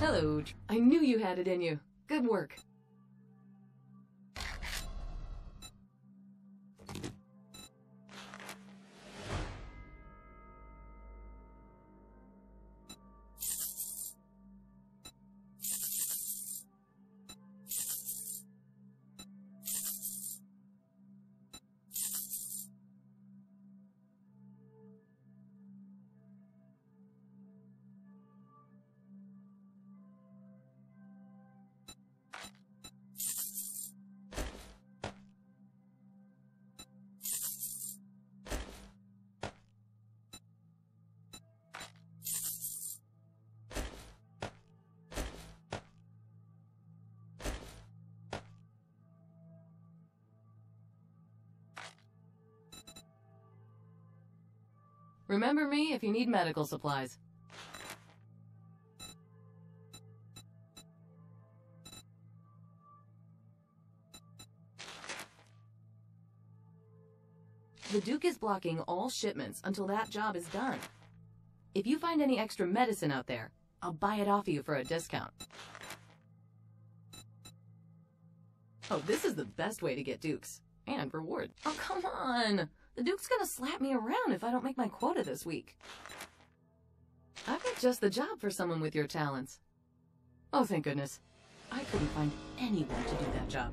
Hello. I knew you had it in you. Good work. Remember me if you need medical supplies. The Duke is blocking all shipments until that job is done. If you find any extra medicine out there, I'll buy it off of you for a discount. Oh, this is the best way to get Dukes. And reward. Oh, come on! The Duke's gonna slap me around if I don't make my quota this week. I've got just the job for someone with your talents. Oh, thank goodness. I couldn't find anyone to do that job.